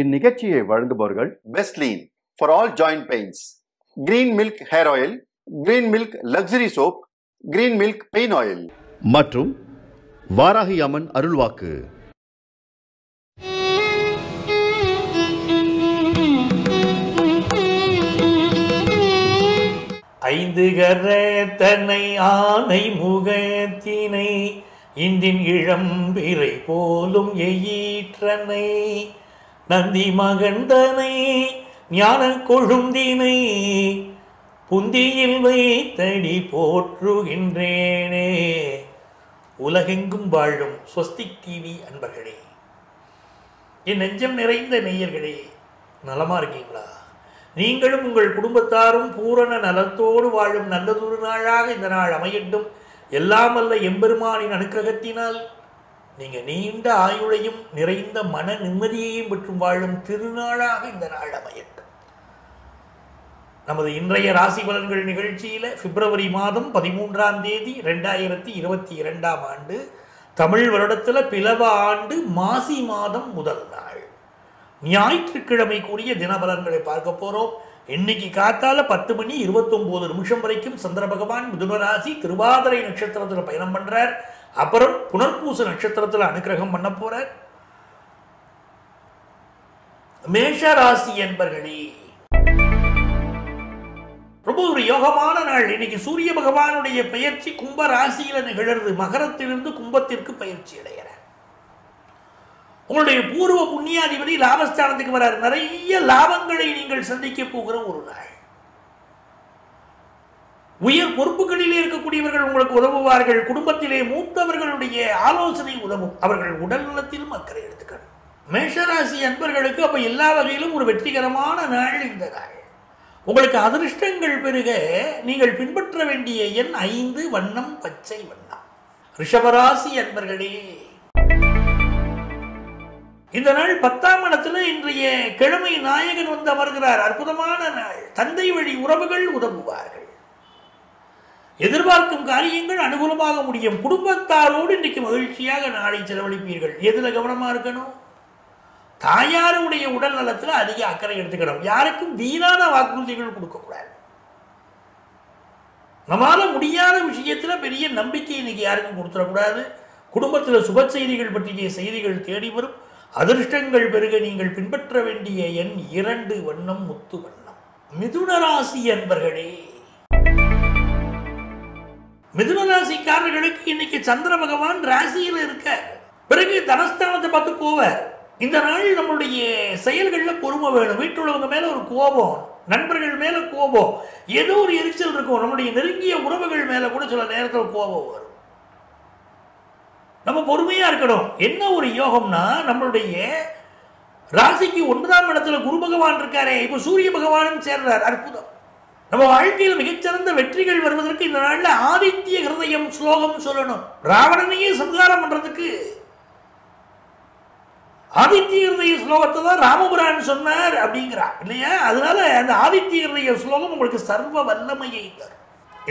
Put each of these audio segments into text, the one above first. இந்நிகழ்ச்சியை வழங்குபவர்கள் வெஸ்லீன் for all joint pains, green milk hair oil, green milk luxury soap, green milk pain oil மற்றும் வாராகி அம்மன் அருள்வாக்கு. ஐந்து கரத்தனை ஆனை முகத்தினை இந்தின் இளம்பிறை போலும் எயிற்றனை நந்தி மகந்தனை ஞான கொழுந்தினை புந்தியில் வைத்தடி போற்றுகின்றேனே. உலகெங்கும் வாழும் ஸ்வஸ்திக் டிவி அன்பர்களே, என் நெஞ்சம் நிறைந்த நேயர்களே, நலமாக இருக்கீங்களா? நீங்களும் உங்கள் குடும்பத்தாரும் பூரண நலத்தோடு வாழும் நல்லதொரு நாளாக இந்த நாள் அமையட்டும். எல்லாம் அல்ல எம்பெருமானின் அனுக்கிரகத்தினால் நீங்கள் நீண்ட ஆயுளையும் நிறைந்த மன நிம்மதியையும் பெற்றும் வாழும் திருநாளாக இந்த நாள் அமையட்டும். நமது இன்றைய ராசி பலன்கள் நிகழ்ச்சியில் பிப்ரவரி மாதம் 13ஆம் தேதி 2022ஆம் ஆண்டு தமிழ் வருடத்தில் பிளவ ஆண்டு மாசி மாதம் முதல் நாள் ஞாயிற்றுக்கிழமை கூடிய தினபலன்களை பார்க்க போகிறோம். இன்னைக்கு காத்தால 10:29 வரைக்கும் சந்திர பகவான் மிதுனராசி திருவாதிரை நட்சத்திரத்தில் பயணம் பண்ணுறார். அப்புறம் புனர்பூச நட்சத்திரத்தில் அனுக்கிரகம் பண்ண போகிறார். மேஷ ராசி என்பர்களே, ரொம்ப ஒரு யோகமான நாள். இன்னைக்கு சூரிய பகவானுடைய பெயர்ச்சி கும்ப ராசியில் நிகழ்கிறது. மகரத்திலிருந்து கும்பத்திற்கு பயிற்சி அடைகிறார். உங்களுடைய பூர்வ புண்ணியாதிபதி லாபஸ்தானத்துக்கு வரார். நிறைய லாபங்களை நீங்கள் சந்திக்க போகிற ஒரு நாள். உயர் பொறுப்புகளிலே இருக்கக்கூடியவர்கள் உங்களுக்கு உதவுவார்கள். குடும்பத்திலே மூத்தவர்களுடைய ஆலோசனை உதவும். அவர்கள் உடல் நலத்திலும் அக்கறை எடுத்துக்கணும். மேஷராசி அன்பர்களுக்கு அப்ப எல்லா வகையிலும் ஒரு வெற்றிகரமான நாள் இந்த நாள். உங்களுக்கு அதிர்ஷ்டங்கள் பெருக நீங்கள் பின்பற்ற வேண்டிய எண் 5, வண்ணம் பச்சை வண்ணம். ரிஷபராசி அன்பர்களே, இந்த நாள் 10ஆம் இடத்துல இன்றைய கிழமை நாயகன் வந்து அமர்கிறார். அற்புதமான நாள். தந்தை வழி உறவுகள் உதவுவார்கள். எதிர்பார்க்கும் காரியங்கள் அனுகூலமாக முடியும். குடும்பத்தாரோடு இன்றைக்கு மகிழ்ச்சியாக நாளை செலவழிப்பீர்கள். எதில் கவனமாக இருக்கணும்? தாயாருடைய உடல் நலத்தில் அதிக அக்கறை எடுத்துக்கணும். யாருக்கும் வீணான வாக்குறுதிகள் கொடுக்கக்கூடாது. நம்மளால் முடியாத விஷயத்தில் பெரிய நம்பிக்கை இன்னைக்கு யாருக்கும் கொடுத்துடக்கூடாது. குடும்பத்தில் சுப செய்திகள் பற்றிய செய்திகள் தேடி வரும். அதிர்ஷ்டங்கள் பெருக நீங்கள் பின்பற்ற வேண்டிய எண் 2, வண்ணம் முத்து வண்ணம். மிதுனராசி என்பர்களே, மிதுனராசிக்காரர்களுக்கு இன்னைக்கு சந்திர பகவான் ராசியில் இருக்க பிறகு தனஸ்தானத்தை பார்த்து போவார். இந்த நாள் நம்மளுடைய செயல்களில் பொறுமை வேணும். வீட்டுள்ளவங்க மேல ஒரு கோபம், நண்பர்கள் மேல கோபம், ஏதோ ஒரு எரிச்சல் இருக்கும். நம்முடைய நெருங்கிய உறவுகள் மேல கூட சில நேரத்தில் கோபம் வரும். நம்ம பொறுமையாக இருக்கணும். என்ன ஒரு யோகம்னா, நம்மளுடைய ராசிக்கு 9ஆம் இடத்துல குரு பகவான் இருக்காரே, இப்போ சூரிய பகவானும் சேர்றார். அற்புதம். நம்ம வாழ்க்கையில் மிகச்சிறந்த வெற்றிகள் வருவதற்கு இந்த நாளில் ஆதித்ய ஹிருதயம் ஸ்லோகம் சொல்லணும். ராவணனையே சம்ஹாரம் பண்ணுறதுக்கு ஆதித்ய ஹிருதய ஸ்லோகத்தை தான் ராமபுரான் சொன்னார் அப்படிங்கிறார் இல்லையா? அதனால அந்த ஆதித்ய ஹிருதய ஸ்லோகம் உங்களுக்கு சர்வ வல்லமையை தரும்.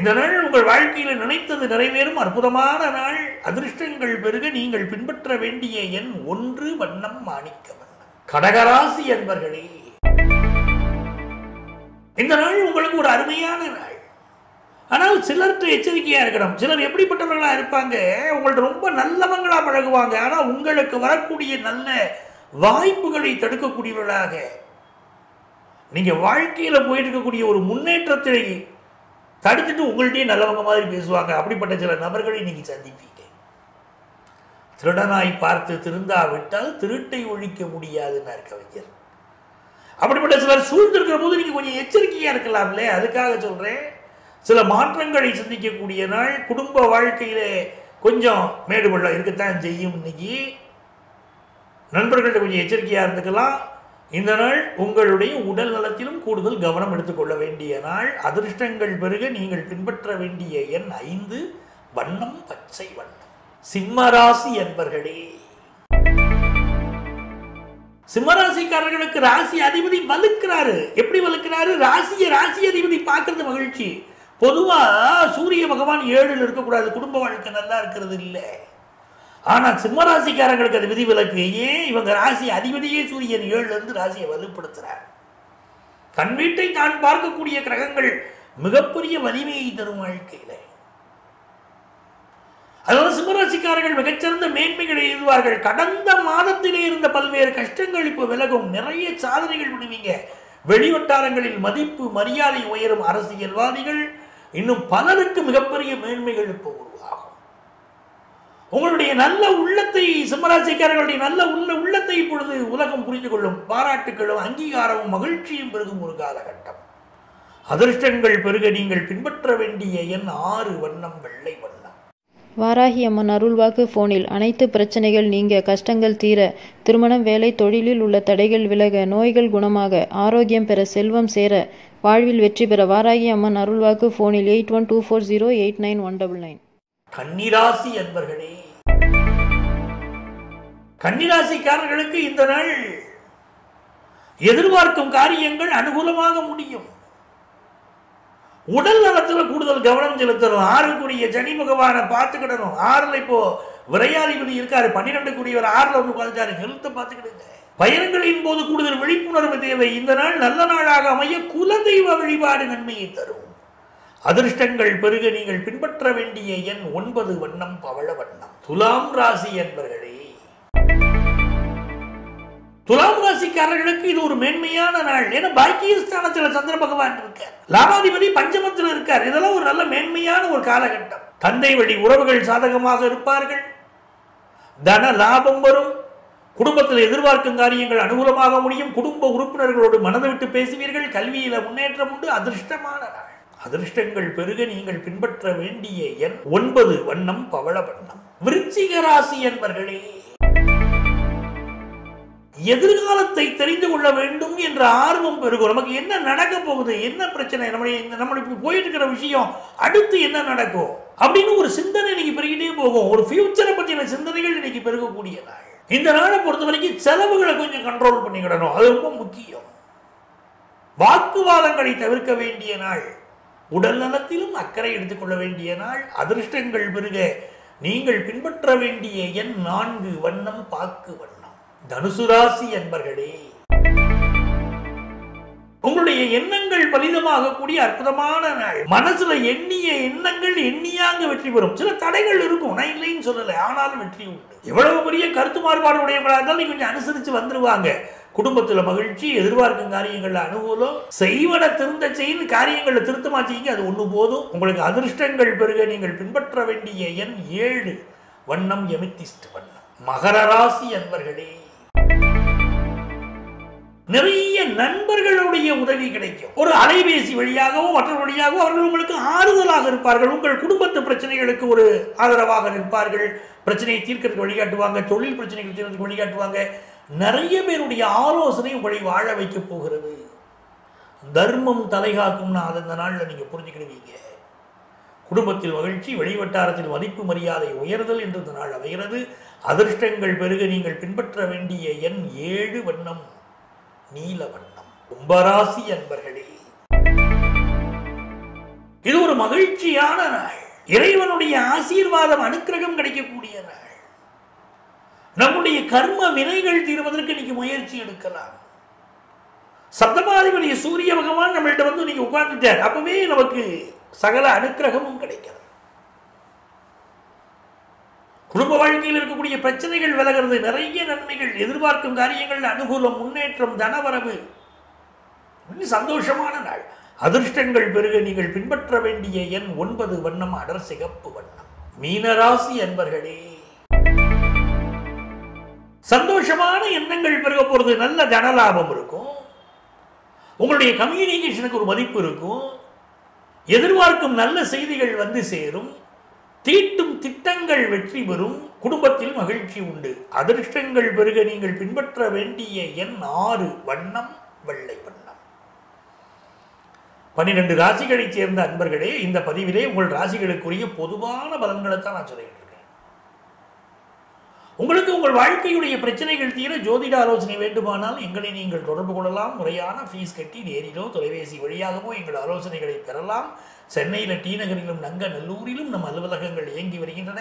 இந்த நாள் உங்கள் வாழ்க்கையில் நினைத்தது நிறைவேறும். அற்புதமான நாள். அதிர்ஷ்டங்கள் பெருக நீங்கள் பின்பற்ற வேண்டிய எண் 1, வண்ணம் மாணிக்க வண்ணம். கடகராசி என்பர்களே, இந்த நாள் உங்களுக்கு ஒரு அருமையான நாள். ஆனால் சிலர்கிட்ட எச்சரிக்கையாக இருக்கணும். சிலர் எப்படிப்பட்டவர்களாக இருப்பாங்க? உங்கள்ட்ட ரொம்ப நல்லவங்களாக பழகுவாங்க. ஆனால் உங்களுக்கு வரக்கூடிய நல்ல வாய்ப்புகளை தடுக்கக்கூடியவர்களாக, நீங்கள் வாழ்க்கையில் போயிட்டு இருக்கக்கூடிய ஒரு முன்னேற்றத்தை தடுத்துட்டு உங்கள்கிட்டயே நல்லவங்க மாதிரி பேசுவாங்க. அப்படிப்பட்ட சில நபர்களை இன்னைக்கு சந்திப்பீங்க. திருடனாய் பார்த்து திருந்தாவிட்டால் திருட்டை ஒழிக்க முடியாதுன்னு கவிஞர். அப்படிப்பட்ட சிலர் சூழ்ந்திருக்கிற போது நீங்கள் கொஞ்சம் எச்சரிக்கையாக இருக்கலாம்ல, அதுக்காக சொல்கிறேன். சில மாற்றங்களை சந்திக்கக்கூடிய நாள். குடும்ப வாழ்க்கையில் கொஞ்சம் மேடு பள்ளம் இருக்கத்தான் செய்யும். இன்னைக்கு நண்பர்கள்ட்ட கொஞ்சம் எச்சரிக்கையாக இருந்துக்கலாம். இந்த நாள் உங்களுடைய உடல் நலத்திலும் கூடுதல் கவனம் எடுத்துக்கொள்ள வேண்டிய நாள். அதிர்ஷ்டங்கள் பெருக நீங்கள் பின்பற்ற வேண்டிய எண் 5, வண்ணம் பச்சை வண்ணம். சிம்மராசி என்பர்களே, சிம்மராசிக்காரர்களுக்கு ராசி அதிபதி வலுக்கிறாரு. எப்படி வலுக்கிறாரு? ராசி அதிபதி பார்க்கறது மகிழ்ச்சி. பொதுவா சூரிய பகவான் 7ல் இருக்கக்கூடாது. குடும்ப வாழ்க்கை நல்லா இருக்கிறது இல்லை. ஆனால் சிம்மராசிக்காரங்களுக்கு அது விதிவிலக்கு. ஏன்? இவங்க ராசி அதிபதியே சூரியன் 7லேருந்து ராசியை வலுப்படுத்துகிறார். தன் வீட்டை தான் பார்க்கக்கூடிய கிரகங்கள் மிகப்பெரிய வலிமையை தரும் வாழ்க்கையில். அதாவது சிம்மராசிக்காரர்கள் மிகச்சிறந்த மேன்மைகளை எழுதுவார்கள். கடந்த மாதத்திலே இருந்த பல்வேறு கஷ்டங்கள் இப்போ விலகும். நிறைய சாதனைகள் பண்ணுவீங்க. வெளிவட்டாரங்களில் மதிப்பு மரியாதை உயரும். அரசியல்வாதிகள் இன்னும் பலருக்கு மிகப்பெரிய மேன்மைகள் இப்போ உருவாகும். உங்களுடைய நல்ல உள்ளத்தை, சிம்மராசிக்காரர்களுடைய நல்ல உள்ளத்தை இப்பொழுது உலகம் புரிந்து கொள்ளும். பாராட்டுகளும் அங்கீகாரமும் மகிழ்ச்சியும் பெருகும் ஒரு காலகட்டம். அதிர்ஷ்டங்கள் பெருக நீங்கள் பின்பற்ற வேண்டிய எண் 6, வண்ணம் வெள்ளை வண்ணம். வாராகி அம்மன் அருள்வாக்கு போனில் அனைத்து பிரச்சனைகள் நீங்க, கஷ்டங்கள் தீர, திருமணம், வேலை, தொழிலில் உள்ள தடைகள் விலக, நோய்கள் குணமாக, ஆரோக்கியம் பெற, செல்வம் சேர, வாழ்வில் வெற்றி பெற வாராகி அம்மன் அருள்வாக்கு போனில் 8124089199. கன்னிராசி அன்பர்களே, கன்னிராசிக்காரர்களுக்கு இந்த நாள் எதிர்பார்க்கும் காரியங்கள் அனுகூலமாக முடியும். உடல் நலத்தில் கூடுதல் கவனம் செலுத்தணும். 6க்குரிய சனி பகவானை பார்த்துக்கிடணும். 6ல் இப்போ விரையாதிபதி இருக்காரு. 12க்குரியவர் 6ல் வந்து பார்த்துட்டாரு. ஹெல்த்தை பார்த்துக்கிடுங்க. பயணங்களின் போது கூடுதல் விழிப்புணர்வு தேவை. இந்த நாள் நல்ல நாளாக அமைய குலதெய்வ வழிபாடு நன்மையை தரும். அதிர்ஷ்டங்கள் பெருக நீங்கள் பின்பற்ற வேண்டிய எண் 9, வண்ணம் பவள வண்ணம். துலாம் ராசி என்பர்களே, துலாம் ராசிக்காரர்களுக்கு இது ஒரு மேன்மையான நாள். ஏன்னா பாக்கியஸ்தானத்தில் சந்திர பகவான் இருக்கார், லாபாதிபதி பஞ்சமத்தில் இருக்கார். இதெல்லாம் ஒரு நல்ல மேன்மையான ஒரு காலகட்டம். தந்தை வழி உறவுகள் சாதகமாக இருப்பார்கள். தன லாபம் வரும். குடும்பத்தில் எதிர்பார்க்கும் காரியங்கள் அனுகூலமாக முடியும். குடும்ப உறுப்பினர்களோடு மனதை விட்டு பேசுவீர்கள். கல்வியில முன்னேற்றம் உண்டு. அதிர்ஷ்டமான நாள். அதிர்ஷ்டங்கள் பெருக நீங்கள் பின்பற்ற வேண்டிய எண் 9, வண்ணம் பவள வண்ணம். விருச்சிக ராசி என்பர்களே, எதிர்காலத்தை தெரிந்து கொள்ள வேண்டும் என்ற ஆர்வம் பெருகும். நமக்கு என்ன நடக்க போகுது, என்ன பிரச்சனை, நம்மளுக்கு போயிட்டு இருக்கிற விஷயம் அடுத்து என்ன நடக்கும் அப்படின்னு ஒரு சிந்தனை இன்னைக்கு பெருகிட்டே போகும். ஒரு ஃபியூச்சரை பற்றின சிந்தனைகள் இன்னைக்கு பெருகக்கூடிய நாள். இந்த நாளை பொறுத்த வரைக்கும் செலவுகளை கொஞ்சம் கண்ட்ரோல் பண்ணிக்கிடணும். அது ரொம்ப முக்கியம். வாக்குவாதங்களை தவிர்க்க வேண்டிய நாள். உடல் நலத்திலும் அக்கறை எடுத்துக்கொள்ள வேண்டிய நாள். அதிர்ஷ்டங்கள் பெருக நீங்கள் பின்பற்ற வேண்டிய எண் 4, வண்ணம் பாக்கு வண்ணம். தனுசு ராசி என்பர்களே, உங்களுடைய எண்ணங்கள் பலிதமாக கூடிய அற்புதமான நாள். மனசுல எண்ணிய எண்ணங்கள் எண்ணியாக வெற்றி பெறும். சில தடைகள் இருக்கும், நான் இல்லைன்னு சொல்லலை, ஆனாலும் வெற்றி உண்டு. எவ்வளவு பெரிய கருத்து மாறுபாடு உடையவங்களா இருந்தாலும் கொஞ்சம் அனுசரிச்சு வந்துருவாங்க. குடும்பத்துல மகிழ்ச்சி, எதிர்பார்க்கும் காரியங்கள்ல அனுகூலம், செய்வன திருந்த செய்து காரியங்கள்ல திருத்தமா செய்யுங்க. அது ஒண்ணு போதும் உங்களுக்கு. அதிர்ஷ்டங்கள் பெருக நீங்கள் பின்பற்ற வேண்டிய எண் 7, வண்ணம் எமித்திஸ்ட் வண்ணம். மகர ராசி என்பர்களே, நிறைய நண்பர்களுடைய உதவி கிடைக்கும். ஒரு அலைபேசி வழியாகவோ மற்ற வழியாகவோ அவர்கள் உங்களுக்கு ஆறுதலாக இருப்பார்கள். உங்கள் குடும்பத்து பிரச்சனைகளுக்கு ஒரு ஆதரவாக இருப்பார்கள். பிரச்சனையை தீர்க்கிறதுக்கு வழிகாட்டுவாங்க. தொழில் பிரச்சனைகள் தீர்க்கிறதுக்கு வழிகாட்டுவாங்க. நிறைய பேருடைய ஆலோசனை உங்களை வாழ வைக்கப் போகிறது. தர்மம் தலைகாக்கும்னா அது இந்த நாளில் நீங்கள் புரிஞ்சுக்கிடுவீங்க. குடும்பத்தில் மகிழ்ச்சி, வெளிவட்டாரத்தில் மதிப்பு மரியாதை உயர்தல் என்று இந்த நாள் அமைகிறது. அதிர்ஷ்டங்கள் பெருக நீங்கள் பின்பற்ற வேண்டிய எண் 7, வண்ணம் நீல வண்ணம். கும்பராசி அன்பர்களே, இது ஒரு மகிழ்ச்சியான நாள். இறைவனுடைய ஆசீர்வாதம், அனுக்கிரகம் கிடைக்கக்கூடிய நாள். நம்முடைய கர்ம வினைகள் தீர்வதற்கு இன்னைக்கு முயற்சி எடுக்கலாம். சப்தமாதிபதி சூரிய பகவான் நம்மள்கிட்ட வந்து இன்னைக்கு உட்கார்ந்துட்டார். அப்பவே நமக்கு சகல அனுக்கிரகமும் கிடைக்கிறது. குடும்ப வாழ்க்கையில் இருக்கக்கூடிய பிரச்சனைகள் விலகிறது. நிறைய நன்மைகள், எதிர்பார்க்கும் காரியங்கள் அனுகூலம், முன்னேற்றம், தனவரவு, சந்தோஷமான நாள். அதிர்ஷ்டங்கள் பெருக நீங்கள் பின்பற்ற வேண்டிய எண் 9, வண்ணம் அடர் சிகப்பு வண்ணம். மீனராசி அன்பர்களே, சந்தோஷமான எண்ணங்கள் பெருக போகிறது. நல்ல தன லாபம் இருக்கும். உங்களுடைய கம்யூனிகேஷனுக்கு ஒரு மதிப்பு இருக்கும். எதிர்பார்க்கும் நல்ல செய்திகள் வந்து சேரும். தீட்டும் திட்டங்கள் வெற்றி பெறும். குடும்பத்தில் மகிழ்ச்சி உண்டு. அதிர்ஷ்டங்கள் பெருக நீங்கள் பின்பற்ற வேண்டிய எண் 6, வண்ணம் வெள்ளை வண்ணம். 12 ராசிகளைச் சேர்ந்த அன்பர்களே, இந்த பதிவிலே உங்கள் ராசிகளுக்குரிய பொதுவான பலன்களை தான் நான் சொல்லிட்டு இருக்கேன். உங்களுக்கு உங்கள் வாழ்க்கையுடைய பிரச்சனைகள் தீர ஜோதிட ஆலோசனை வேண்டுமானால் எங்களை நீங்கள் தொடர்பு கொள்ளலாம். முறையான ஃபீஸ் கட்டி நேரிலோ தொலைபேசி வழியாகவோ எங்கள் ஆலோசனைகளை பெறலாம். சென்னையில் டி நகரிலும் நங்கநல்லூரிலும் நம் அலுவலகங்கள் இயங்கி வருகின்றன.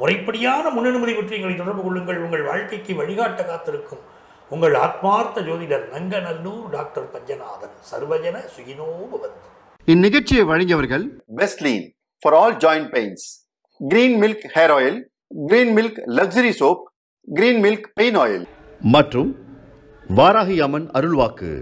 முறைப்படியான முன்னனுமதி பெற்று எங்களை தொடர்பு கொள்ளுங்கள். உங்கள் வாழ்க்கைக்கு வழிகாட்ட காத்திருக்கும் உங்கள் ஆத்மார்த்த ஜோதிடர் நங்கநல்லூர் டாக்டர் பஞ்சநாதன். சர்வஜன சுகினோ பவந்து. இந்நிகழ்ச்சியை வழங்கியவர்கள் வெஸ்லின் for all joint pains, green milk hair oil, green milk luxury soap, green milk pain oil மற்றும் வாராகி அம்மன் அருள்வாக்கு.